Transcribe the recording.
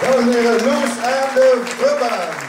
That was the Loose and the Ribbon.